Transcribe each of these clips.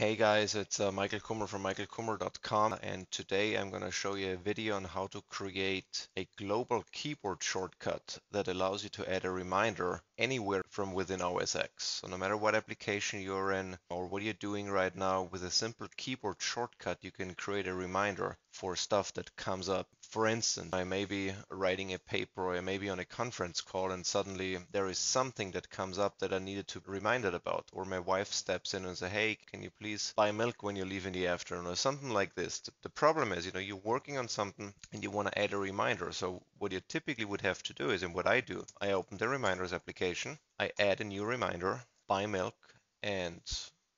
Hey guys, it's Michael Kummer from michaelkummer.com, and today I'm going to show you a video on how to create a global keyboard shortcut that allows you to add a reminder anywhere from within OS X. So no matter what application you're in or what you're doing right now, with a simple keyboard shortcut you can create a reminder for stuff that comes up. For instance, I may be writing a paper or I may be on a conference call and suddenly there is something that comes up that I needed to be reminded about, or my wife steps in and says, hey, can you please buy milk when you leave in the afternoon, or something like this. The problem is, you're working on something and you want to add a reminder. So what you typically would have to do is, and what I do, I open the Reminders application, I add a new reminder, buy milk, and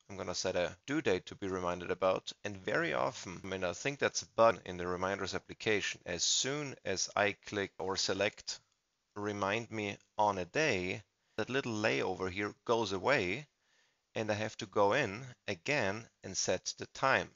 I'm going to set a due date to be reminded about. And very often, I think that's a bug in the Reminders application. As soon as I click or select remind me on a day, that little layover here goes away and I have to go in again and set the time.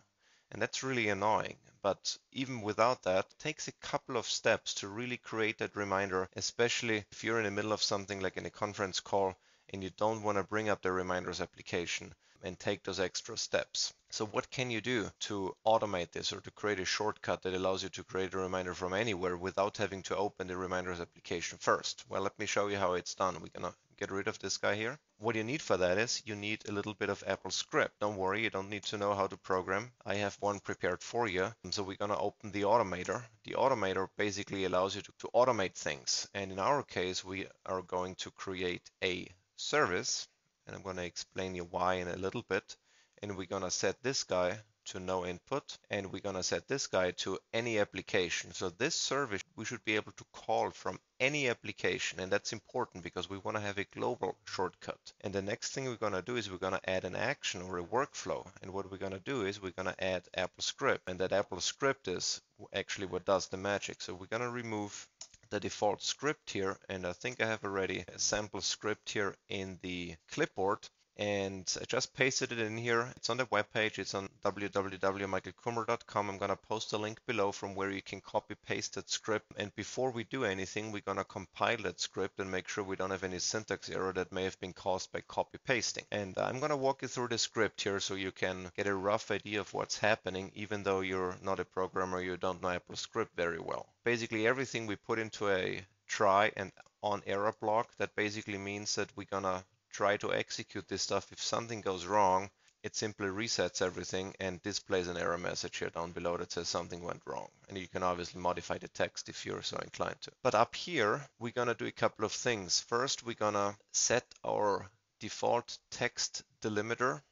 And that's really annoying. But even without that, it takes a couple of steps to really create that reminder, especially if you're in the middle of something like in a conference call and you don't want to bring up the Reminders application and take those extra steps. So what can you do to automate this or to create a shortcut that allows you to create a reminder from anywhere without having to open the Reminders application first? Well, let me show you how it's done. We're going to get rid of this guy here. What you need for that is you need a little bit of AppleScript. Don't worry, you don't need to know how to program. I have one prepared for you. And so we're going to open the Automator. The Automator basically allows you to automate things. And in our case, we are going to create a service. And I'm going to explain you why in a little bit. And we're going to set this guy to no input. And we're going to set this guy to any application. So this service, we should be able to call from any application. And that's important because we want to have a global shortcut. And the next thing we're going to do is we're going to add an action or a workflow. And what we're going to do is we're going to add AppleScript. And that AppleScript is actually what does the magic. So we're going to remove the default script here, and I think I have already a sample script here in the clipboard, and I just pasted it in here. It's on the webpage. It's on www.michaelkummer.com. I'm going to post a link below from where you can copy paste that script. And before we do anything, we're going to compile that script and make sure we don't have any syntax error that may have been caused by copy pasting. And I'm going to walk you through the script here so you can get a rough idea of what's happening, even though you're not a programmer, you don't know AppleScript very well. Basically, everything we put into a try and on error block, that basically means that we're going to try to execute this stuff. If something goes wrong, it simply resets everything and displays an error message here down below that says something went wrong. And you can obviously modify the text if you're so inclined to. But up here, we're going to do a couple of things. First, we're going to set our default text delimiter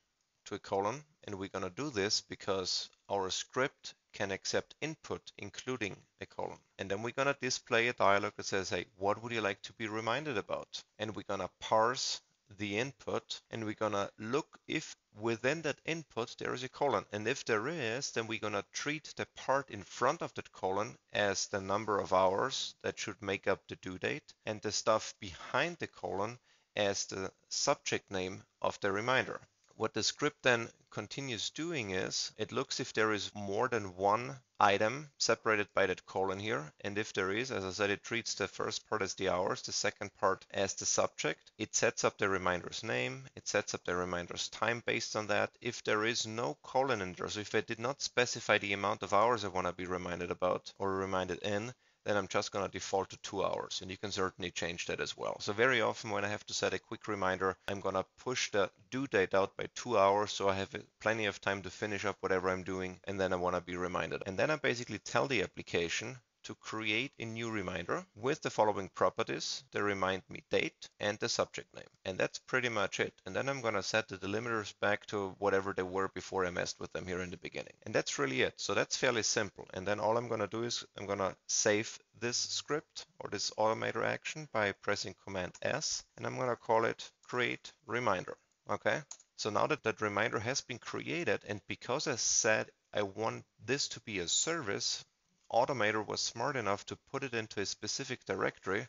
to a colon. And we're going to do this because our script can accept input, including a colon. And then we're going to display a dialog that says, hey, what would you like to be reminded about? And we're going to parse the input, and we're gonna look if within that input there is a colon, and if there is, then we're gonna treat the part in front of that colon as the number of hours that should make up the due date, and the stuff behind the colon as the subject name of the reminder. What the script then continues doing is it looks if there is more than one item separated by that colon here, and if there is, as I said, it treats the first part as the hours, the second part as the subject. It sets up the reminder's name, it sets up the reminder's time based on that. If there is no colon in there, so if I did not specify the amount of hours I want to be reminded about or reminded in, then I'm just going to default to 2 hours, and you can certainly change that as well. So very often when I have to set a quick reminder, I'm going to push the due date out by 2 hours so I have plenty of time to finish up whatever I'm doing, and then I want to be reminded. And then I basically tell the application to create a new reminder with the following properties: the remind me date and the subject name. And that's pretty much it. And then I'm going to set the delimiters back to whatever they were before I messed with them here in the beginning. And that's really it. So that's fairly simple. And then all I'm going to do is I'm going to save this script or this Automator action by pressing Command S, and I'm going to call it create reminder. Okay. So now that that reminder has been created, and because I said I want this to be a service, Automator was smart enough to put it into a specific directory.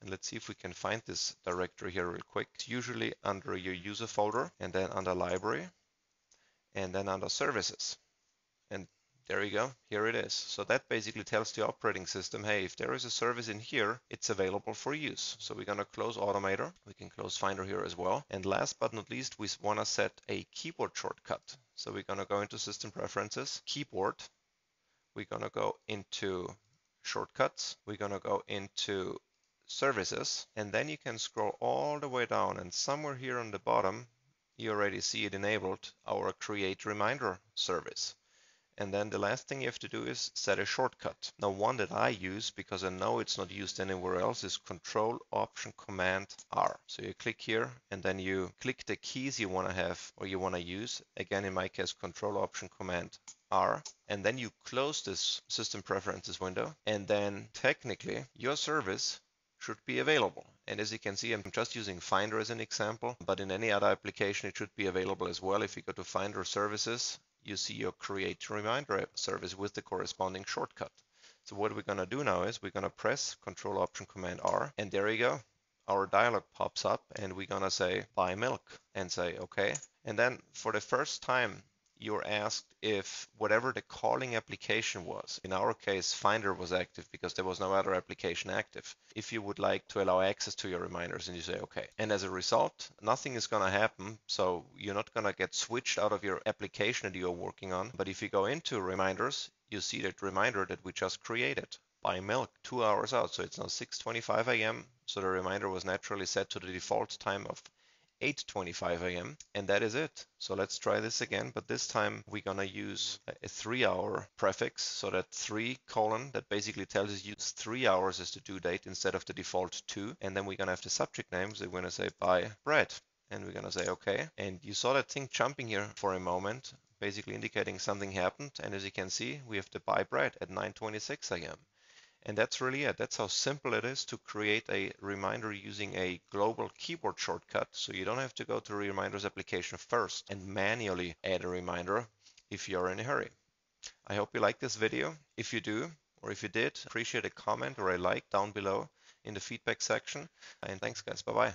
And let's see if we can find this directory here real quick. It's usually under your user folder, and then under library, and then under services. And there you go, here it is. So that basically tells the operating system, hey, if there is a service in here, it's available for use. So we're going to close Automator. We can close Finder here as well. And last but not least, we want to set a keyboard shortcut. So we're going to go into System Preferences, Keyboard. We're going to go into Shortcuts. We're going to go into Services. And then you can scroll all the way down. And somewhere here on the bottom, you already see it enabled, our Create Reminder service. And then the last thing you have to do is set a shortcut. Now, one that I use because I know it's not used anywhere else is Control Option Command R. So you click here and then you click the keys you want to have or you want to use. Again, in my case, Control Option Command R. And then you close this System Preferences window. And then technically your service should be available. And as you can see, I'm just using Finder as an example, but in any other application, it should be available as well. If you go to Finder Services, you see your Create Reminder service with the corresponding shortcut. So what we're going to do now is we're going to press Control Option Command R, and there you go. Our dialog pops up, and we're going to say buy milk and say OK. And then for the first time, you're asked if whatever the calling application was. In our case, Finder was active because there was no other application active. If you would like to allow access to your reminders, and you say OK. And as a result, nothing is going to happen. So you're not going to get switched out of your application that you're working on. But if you go into Reminders, you see that reminder that we just created, buy milk, 2 hours out. So it's now 6:25 a.m. So the reminder was naturally set to the default time of 8:25 a.m. and that is it. So let's try this again, but this time we're going to use a 3 hour prefix. So that 3: that basically tells us use 3 hours as the due date instead of the default 2. And then we're going to have the subject name. So we're going to say buy bread and we're going to say OK. And you saw that thing jumping here for a moment, basically indicating something happened. And as you can see, we have the buy bread at 9:26 a.m. And that's really it. That's how simple it is to create a reminder using a global keyboard shortcut. So you don't have to go to the Reminders application first and manually add a reminder if you're in a hurry. I hope you like this video. If you do, or if you did, appreciate a comment or a like down below in the feedback section. And thanks guys. Bye-bye.